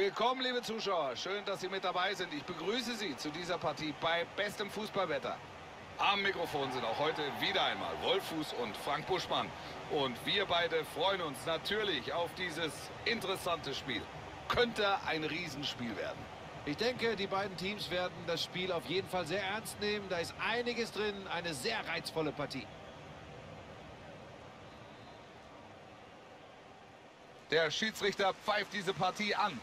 Willkommen, liebe Zuschauer. Schön, dass Sie mit dabei sind. Ich begrüße Sie zu dieser Partie bei bestem Fußballwetter. Am Mikrofon sind auch heute wieder einmal Wolf Fuß und Frank Buschmann. Und wir beide freuen uns natürlich auf dieses interessante Spiel. Könnte ein Riesenspiel werden. Ich denke, die beiden Teams werden das Spiel auf jeden Fall sehr ernst nehmen. Da ist einiges drin. Eine sehr reizvolle Partie. Der Schiedsrichter pfeift diese Partie an.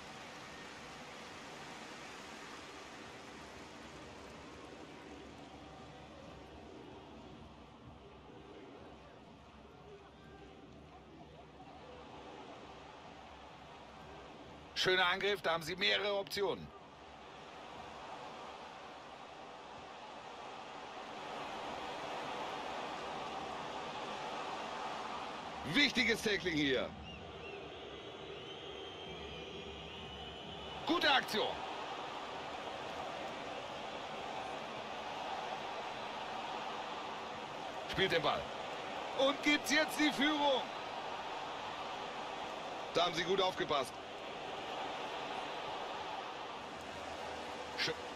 Schöner Angriff, da haben Sie mehrere Optionen. Wichtiges Tackling hier. Gute Aktion. Spielt den Ball. Und gibt's jetzt die Führung. Da haben Sie gut aufgepasst.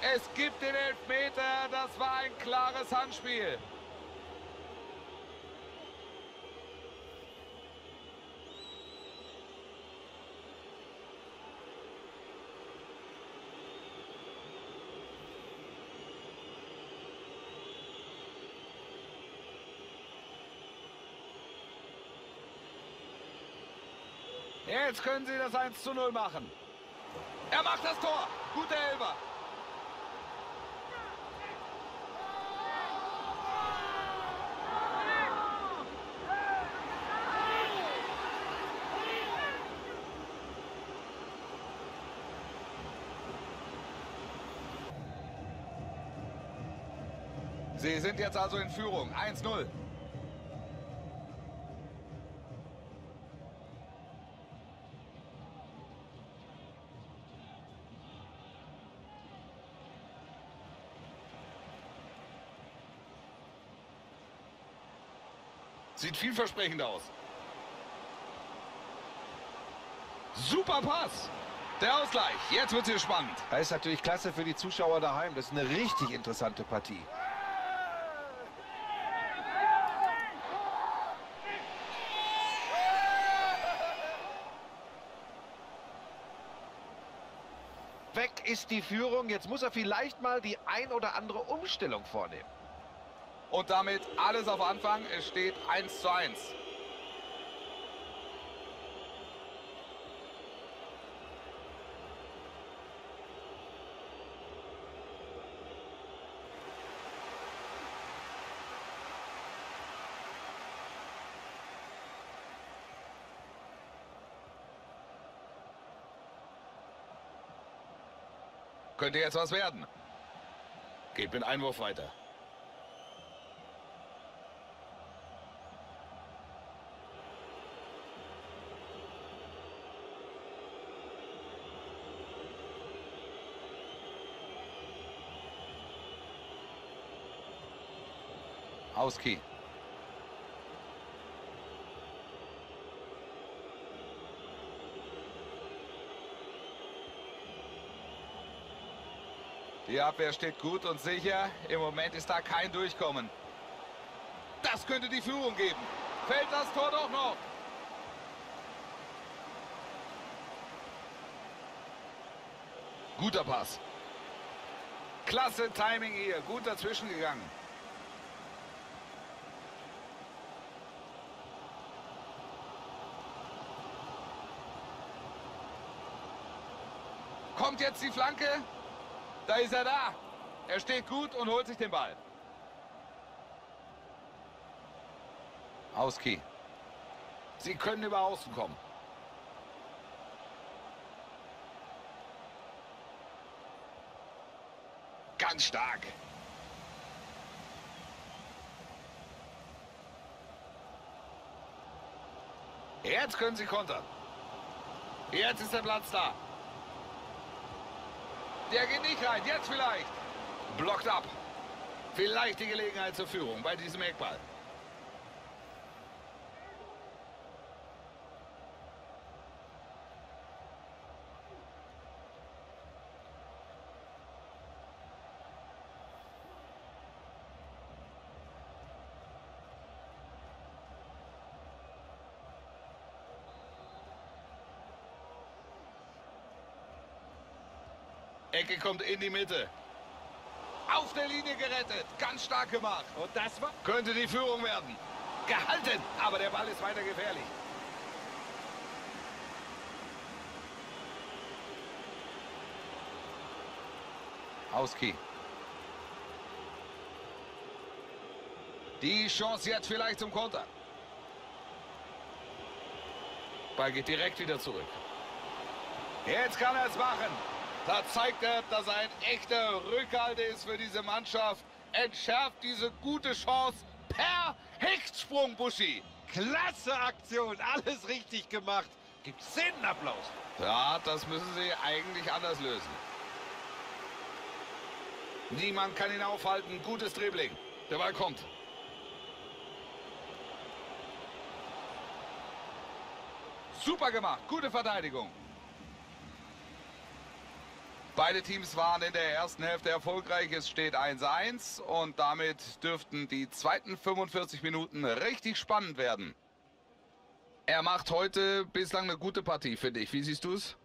Es gibt den Elfmeter, das war ein klares Handspiel. Jetzt können Sie das 1:0 machen. Er macht das Tor. Guter Elfer. Sie sind jetzt also in Führung. 1:0. Sieht vielversprechend aus. Super Pass. Der Ausgleich. Jetzt wird es hier spannend. Das ist natürlich klasse für die Zuschauer daheim. Das ist eine richtig interessante Partie. Weg ist die Führung. Jetzt muss er vielleicht mal die ein oder andere Umstellung vornehmen. Und damit alles auf Anfang. Es steht 1:1. Könnte jetzt was werden. Geht mit Einwurf weiter. Auski. Die Abwehr steht gut und sicher. Im Moment ist da kein Durchkommen. Das könnte die Führung geben. Fällt das Tor doch noch. Guter Pass. Klasse Timing hier. Gut dazwischen gegangen. Kommt jetzt die Flanke. Da ist er da. Er steht gut und holt sich den Ball. Auski. Sie können über außen kommen. Ganz stark. Jetzt können Sie kontern. Jetzt ist der Platz da. Der geht nicht rein, jetzt vielleicht. Blockt ab. Vielleicht die Gelegenheit zur Führung bei diesem Eckball. Ecke kommt in die Mitte. Auf der Linie gerettet. Ganz stark gemacht. Und das war... könnte die Führung werden. Gehalten. Aber der Ball ist weiter gefährlich. Hauski. Die Chance jetzt vielleicht zum Konter. Ball geht direkt wieder zurück. Jetzt kann er es machen. Da zeigt er, dass er ein echter Rückhalt ist für diese Mannschaft. Entschärft diese gute Chance per Hechtsprung, Buschi. Klasse Aktion, alles richtig gemacht. Gibt Szenenapplaus. Ja, das müssen sie eigentlich anders lösen. Niemand kann ihn aufhalten. Gutes Dribbling. Der Ball kommt. Super gemacht. Gute Verteidigung. Beide Teams waren in der ersten Hälfte erfolgreich. Es steht 1:1 und damit dürften die zweiten 45 Minuten richtig spannend werden. Er macht heute bislang eine gute Partie, finde ich. Wie siehst du es?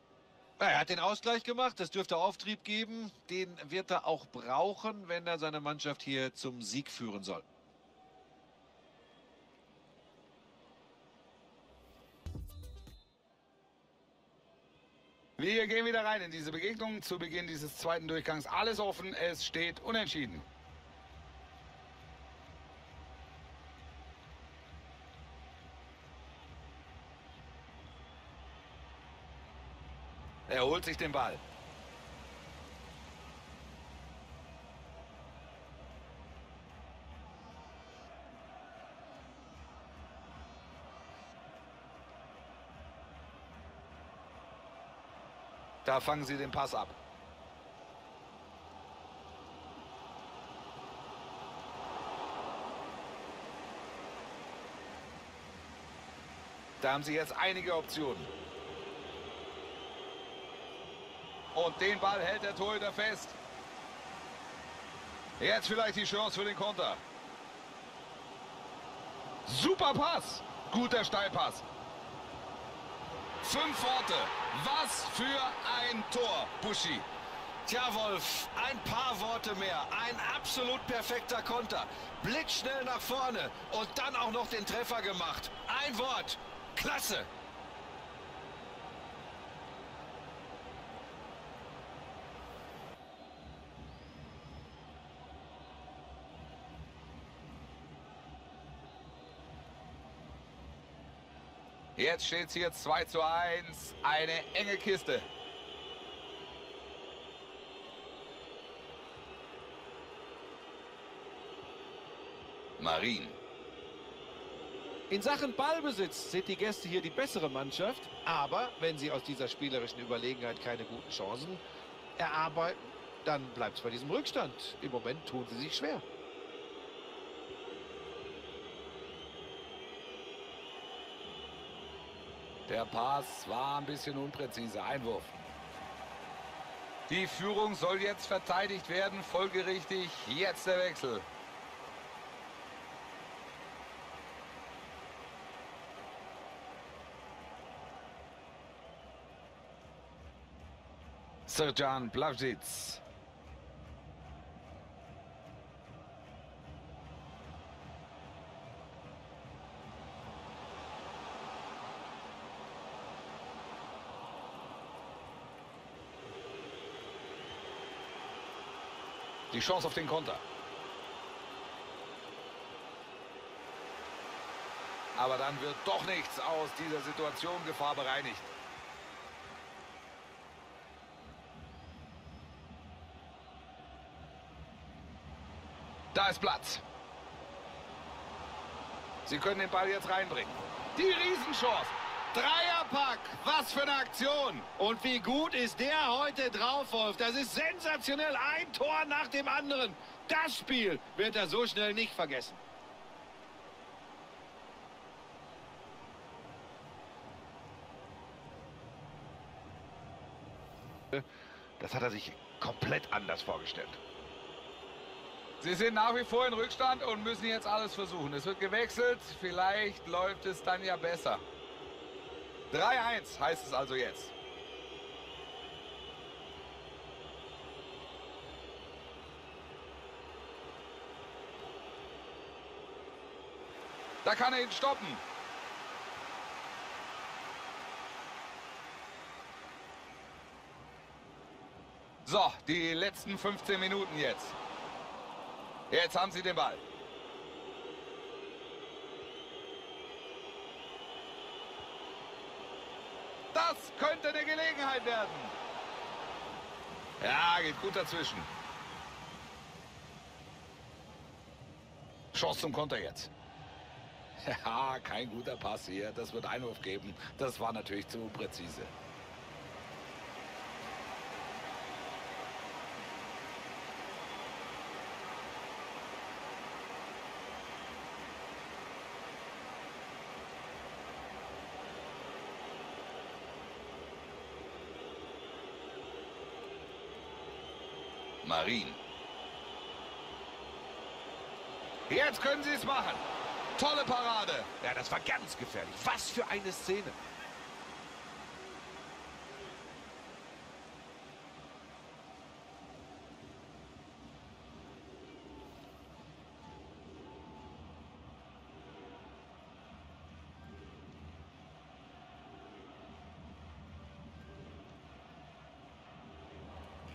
Er hat den Ausgleich gemacht. Das dürfte Auftrieb geben. Den wird er auch brauchen, wenn er seine Mannschaft hier zum Sieg führen soll. Wir gehen wieder rein in diese Begegnung zu Beginn dieses zweiten Durchgangs. Alles offen, es steht unentschieden. Er holt sich den Ball. Da fangen sie den Pass ab. Da haben sie jetzt einige Optionen. Und den Ball hält der Torhüter fest. Jetzt vielleicht die Chance für den Konter. Super Pass. Guter Steilpass. 5 Worte. Was für ein Tor, Buschi. Tja, Wolf, ein paar Worte mehr. Ein absolut perfekter Konter. Blitzschnell nach vorne und dann auch noch den Treffer gemacht. Ein Wort. Klasse. Jetzt steht es hier 2:1, eine enge Kiste. Marin. In Sachen Ballbesitz sind die Gäste hier die bessere Mannschaft, aber wenn sie aus dieser spielerischen Überlegenheit keine guten Chancen erarbeiten, dann bleibt es bei diesem Rückstand. Im Moment tun sie sich schwer. Der Pass war ein bisschen unpräzise. Einwurf. Die Führung soll jetzt verteidigt werden. Folgerichtig jetzt der Wechsel. Serjan Blavšić. Die Chance auf den Konter. Aber dann wird doch nichts aus dieser Situation. Gefahr bereinigt. Da ist Platz. Sie können den Ball jetzt reinbringen. Die Riesenchance. Dreierpack, was für eine Aktion. Und wie gut ist der heute drauf, Wolf. Das ist sensationell, ein Tor nach dem anderen. Das Spiel wird er so schnell nicht vergessen. Das hat er sich komplett anders vorgestellt. Sie sind nach wie vor in Rückstand und müssen jetzt alles versuchen. Es wird gewechselt, vielleicht läuft es dann ja besser. 3:1 heißt es also jetzt. Da kann er ihn stoppen. So, die letzten 15 Minuten jetzt. Jetzt haben sie den Ball. Das könnte eine Gelegenheit werden. Ja, geht gut dazwischen. Chance zum Konter jetzt. Ja, kein guter Pass hier. Das wird Einwurf geben. Das war natürlich zu präzise. Marin. Jetzt können sie es machen. Tolle Parade. Ja, das war ganz gefährlich. Was für eine Szene.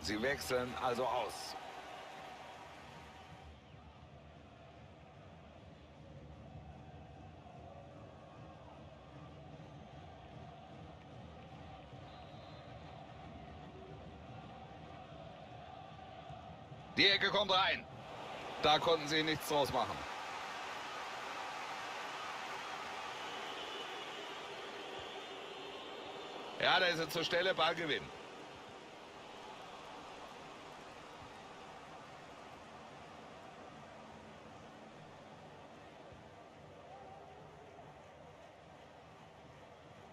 Sie wechseln also aus. Die Ecke kommt rein. Da konnten sie nichts draus machen. Ja, da ist er zur Stelle, Ballgewinn.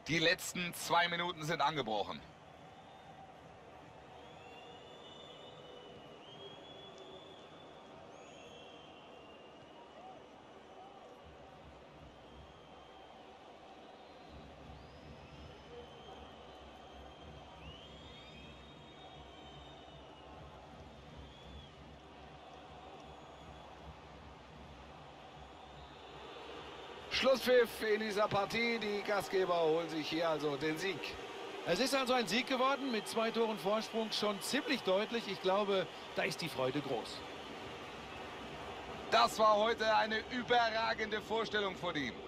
Die letzten 2 Minuten sind angebrochen. Schlusspfiff in dieser Partie. Die Gastgeber holen sich hier also den Sieg. Es ist also ein Sieg geworden mit 2 Toren Vorsprung. Schon ziemlich deutlich. Ich glaube, da ist die Freude groß. Das war heute eine überragende Vorstellung von ihm.